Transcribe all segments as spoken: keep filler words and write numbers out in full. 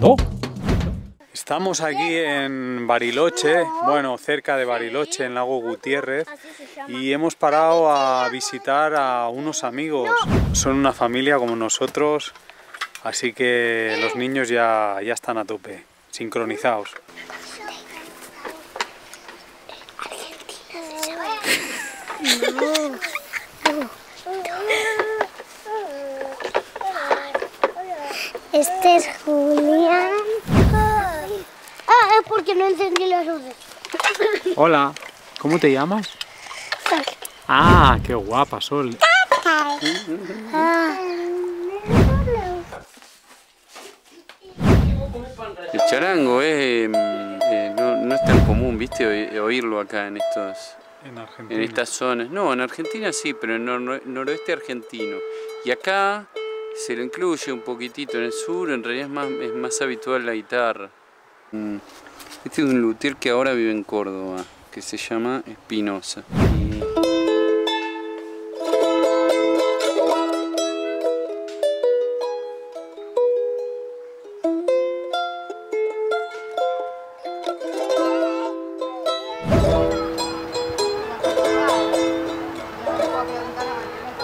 No. Estamos aquí en Bariloche, bueno, cerca de Bariloche, en Lago Gutiérrez, y hemos parado a visitar a unos amigos. Son una familia como nosotros, así que los niños ya, ya están a tope, sincronizados. Argentina. Este es Julián. Ah, es porque no encendí las luces. Hola, ¿cómo te llamas? Sol. Ah, qué guapa, Sol. Ah. El charango es, eh, eh, no, no es tan común, ¿viste? Oírlo acá en estos... En Argentina. En estas zonas. No, en Argentina sí, pero en el noroeste argentino. Y acá... se lo incluye un poquitito en el sur, en realidad es más, es más habitual la guitarra. Este es un luthier que ahora vive en Córdoba, que se llama Espinosa.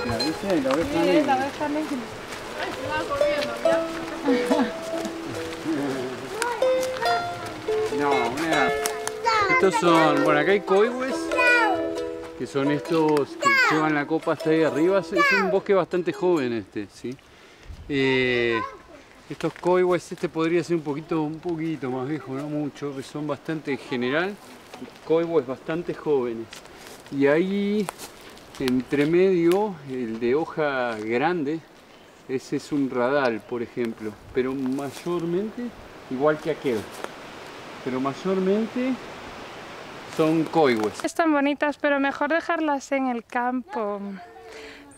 La viste, la oveja negra. Ay, se va corriendo, mirá. No, mirá. Estos son, bueno, acá hay coihues, que son estos que llevan la copa hasta ahí arriba. Es un bosque bastante joven este, ¿sí? Eh, estos coihues, este podría ser un poquito, un poquito más viejo, no mucho, que son bastante, en general, coihues bastante jóvenes. Y ahí, entre medio, el de hoja grande, ese es un radal, por ejemplo, pero mayormente, igual que aquel, pero mayormente son coihues. Están bonitas, pero mejor dejarlas en el campo,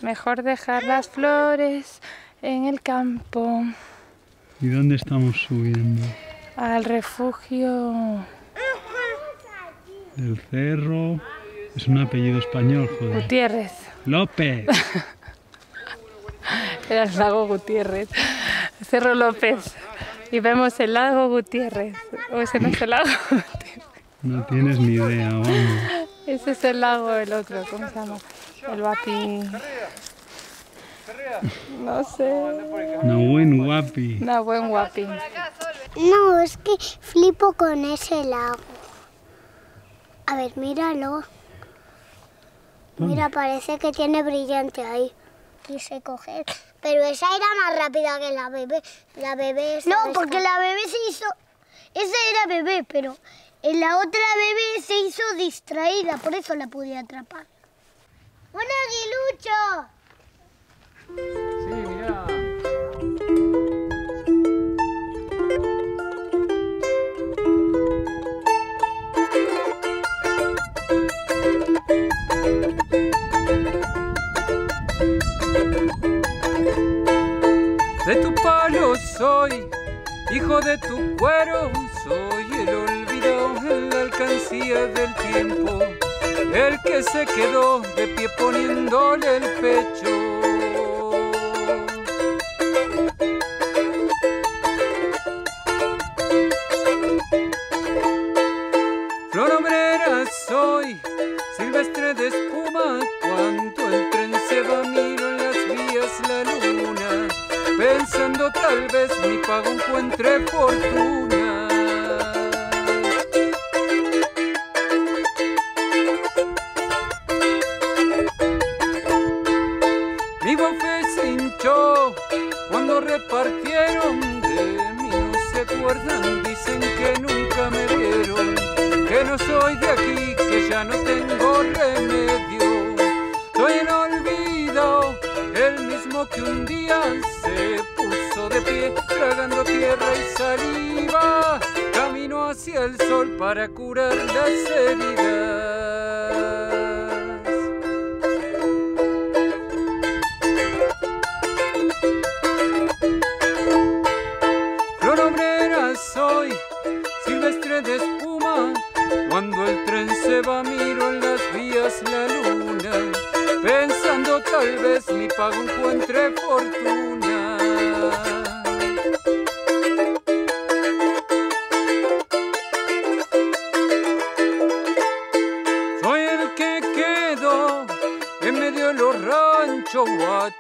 mejor dejar las flores en el campo. ¿Y dónde estamos subiendo? Al refugio. Del cerro, es un apellido español, joder. Gutiérrez. López. Era el Lago Gutiérrez, Cerro López, y vemos el Lago Gutiérrez, o ese no es el Lago Gutiérrez. No tienes ni idea, vamos. Ese es el lago, el otro, ¿cómo se llama? El Guapi... No sé... Nahuen Guapi. Nahuen Guapi. No, es que flipo con ese lago. A ver, míralo. Mira, parece que tiene brillante ahí. Quise coger, pero esa era más rápida que la bebé. La bebé no, porque la bebé se hizo... Esa era bebé, pero en la otra bebé se hizo distraída, por eso la pude atrapar. ¡Un aguilucho! Sí, mira. De tu palo soy, hijo de tu cuero, soy el olvido en la alcancía del tiempo, el que se quedó de pie poniéndole el pecho. Flor obrera soy, silvestre de espuma, cuanto el tren se va miro en las vías la luna. Pensando tal vez mi pago encuentre fortuna. Mi bofé se hinchó cuando repartieron, de mí no se acuerdan, dicen que nunca me vieron, que no soy de aquí, que ya no tengo remedio. Soy el olvido, el mismo que un día se puso de pie, tragando tierra y saliva, camino hacia el sol para curar las heridas. Flor obrera soy, silvestre de espuma, cuando el tren se va miro en las vías la luna. Pensando tal vez mi pago encuentre fortuna.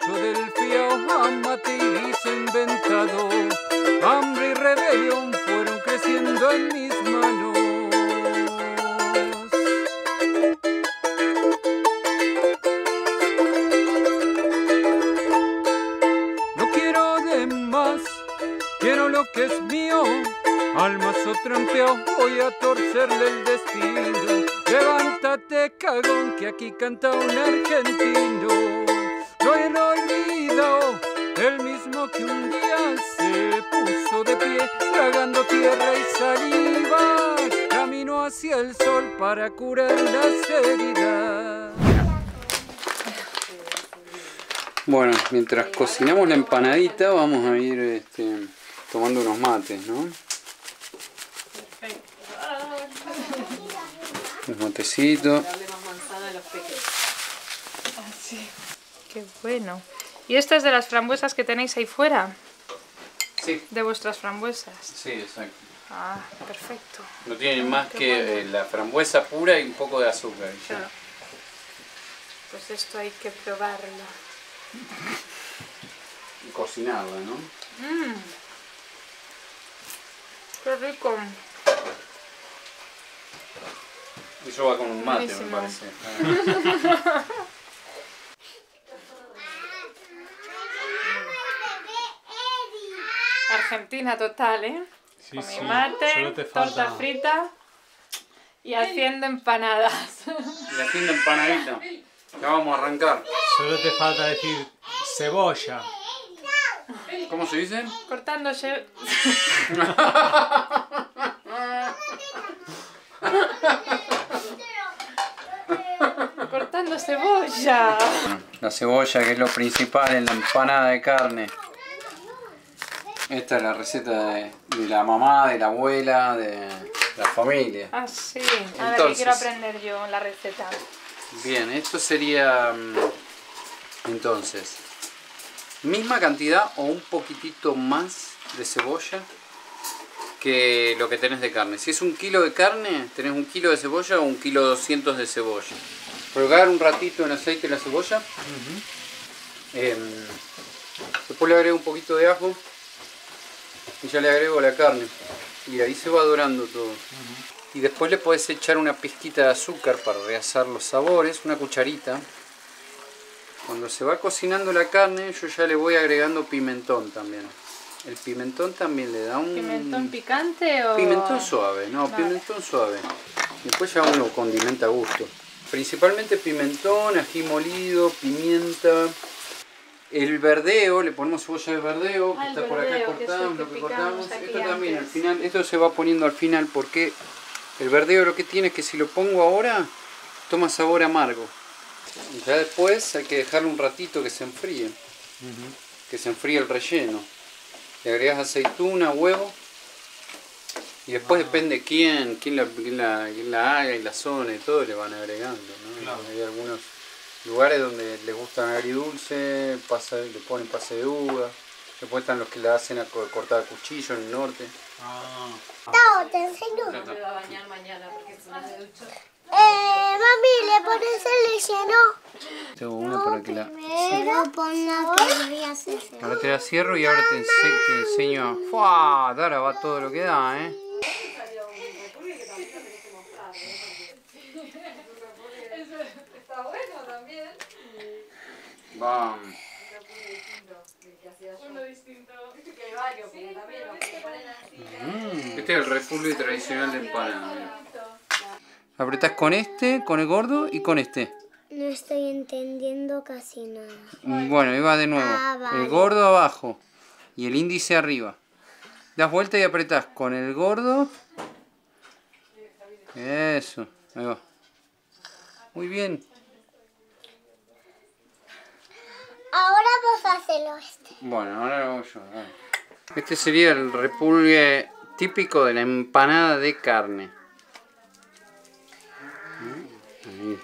Fidelfia o Amatilis inventado, hambre y rebelión fueron creciendo en mis manos. No quiero de más, quiero lo que es mío. Al mazo trampeado voy a torcerle el destino. Levántate, cagón, que aquí canta un argentino. Yo no olvido, el mismo que un día se puso de pie, tragando tierra y saliva, camino hacia el sol para curar las heridas. Bueno, mientras cocinamos la empanadita vamos a ir este, tomando unos mates, ¿no? Perfecto. Un matecito. Qué bueno. ¿Y esta es de las frambuesas que tenéis ahí fuera? Sí. ¿De vuestras frambuesas? Sí, exacto. Ah, perfecto. No tienen más Qué que bueno. eh, la frambuesa pura y un poco de azúcar. Claro. Sí. Pues esto hay que probarlo. Y cocinarla, ¿no? Mmm. Qué rico. Eso va con un mate, Buenísimo. me parece. Argentina total, ¿eh? Sí, Con sí. mi mate, torta frita y haciendo empanadas. Y haciendo empanadita. Ya vamos a arrancar. Solo te falta decir cebolla. ¿Cómo se dice? Cortando cebolla. Cortando cebolla. La cebolla, que es lo principal en la empanada de carne. Esta es la receta de, de la mamá, de la abuela, de la familia. Ah, sí. A ver, que quiero aprender yo la receta. Bien, esto sería, entonces, misma cantidad o un poquitito más de cebolla que lo que tenés de carne. Si es un kilo de carne, tenés un kilo de cebolla o un kilo doscientos de cebolla. Colgar un ratito en aceite la cebolla. Uh-huh. eh, después le agrego un poquito de ajo. Y ya le agrego la carne y ahí se va dorando todo. Uh-huh. Y después le puedes echar una pizquita de azúcar para realzar los sabores, una cucharita. Cuando se va cocinando la carne yo ya le voy agregando pimentón también. El pimentón también le da un... ¿Pimentón picante o...? Pimentón suave, no, vale. pimentón suave. Después ya uno condimenta a gusto. Principalmente pimentón, ají molido, pimienta. El verdeo, le ponemos cebolla de verdeo, que ah, está verdeo, por acá cortado, lo que cortamos. Esto también antes. al final, esto se va poniendo al final porque el verdeo lo que tiene es que si lo pongo ahora, toma sabor amargo. Y ya después hay que dejarlo un ratito que se enfríe, uh-huh. que se enfríe el relleno. Le agregas aceituna, huevo y después ah. depende quién, quién la, quién la, quién la haga y la zona y todo le van agregando, ¿no? Claro. Hay algunos lugares donde les gustan agridulce, pasa, le ponen pase de uva. Después están los que la hacen a cortar cuchillo en el norte. Ah. No, te enseño. No, no. Eh, mami, ¿le pones el relleno? Tengo uno para que la... Primero pon la que voy a hacer. Ahora te la cierro y ahora te, ense te enseño. ¡Fua! Ahora va todo lo que da, ¿eh? Bam. Mm. Este es el refugio tradicional de empanada. Apretás con este, con el gordo y con este. No estoy entendiendo casi nada. Bueno, ahí va de nuevo. Ah, vale. El gordo abajo y el índice arriba. Das vuelta y apretás con el gordo. Eso, ahí va. Muy bien. Ahora vos hacelo este. Bueno, ahora lo hago yo. Este sería el repulgue típico de la empanada de carne. Ahí,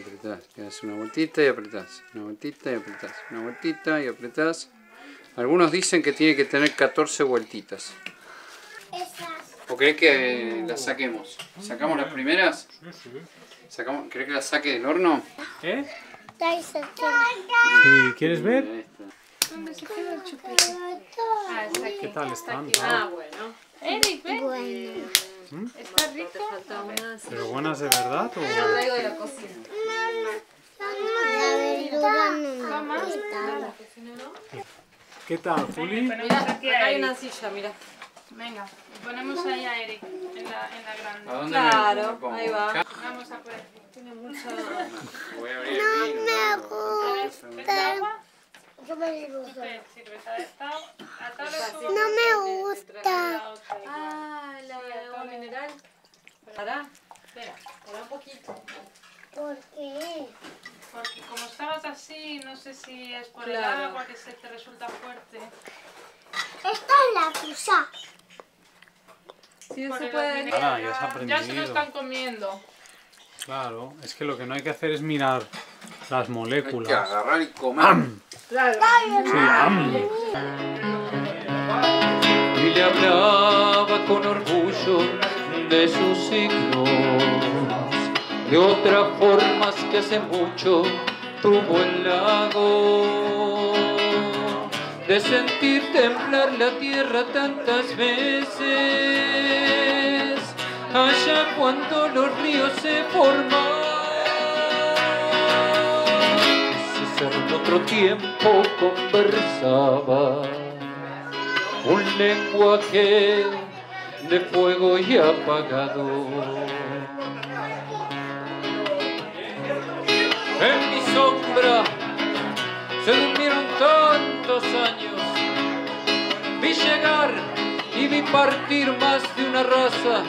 apretás, te das una vueltita y apretás, una vueltita y apretás, una vueltita y apretás. Algunos dicen que tiene que tener catorce vueltitas. ¿O querés que las saquemos? ¿Sacamos las primeras? ¿Sacamos? ¿Querés que las saque del horno? ¿Qué? Sí, ¿quieres ver? ¿Dónde se queda el chupito? Ah, está aquí. ¿Qué tal están? Ah, bueno. Eric, ven. Bueno. ¿Mm? ¿Está rico? ¿Pero buenas de verdad o...? Lo traigo de la cocina. Mamá, la ¿qué tal, Fuli? Mira, acá hay una silla, mira. Venga, ponemos ahí a Eric, en la, en la grande. ¿A dónde claro, me ahí va. Vamos a por él. Tiene mucho... Voy a abrir el vino. No me gusta. Yo me disgusto. No me gusta. Ah, la agua mineral. ¿Para? Espera, para un poquito. ¿Por qué? Porque como estabas así, no sé si es por claro. el agua que se te resulta fuerte. Esta es la tusa. Sí, eso puede... Ahora, ya se ha aprendido. Ya se lo están comiendo. Claro, es que lo que no hay que hacer es mirar las moléculas. Hay que agarrar y comer. ¡Am! Claro. Sí, ¡am! Y le hablaba con orgullo de sus signos, de otras formas que hace mucho tuvo el lago. De sentir temblar la tierra tantas veces, allá cuando los ríos se forman. Si en otro tiempo conversaba un lenguaje de fuego y apagado. En mi sombra se durmieron tantos años, vi llegar y vi partir más de una raza.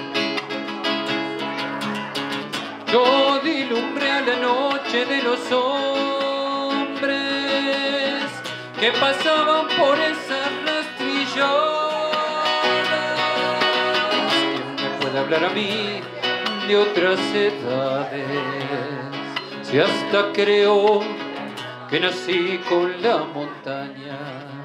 Yo dilumbré a la noche de los hombres que pasaban por esas rastrillonas. ¿Quién me puede hablar a mí de otras edades? Si hasta creo que nací con la montaña.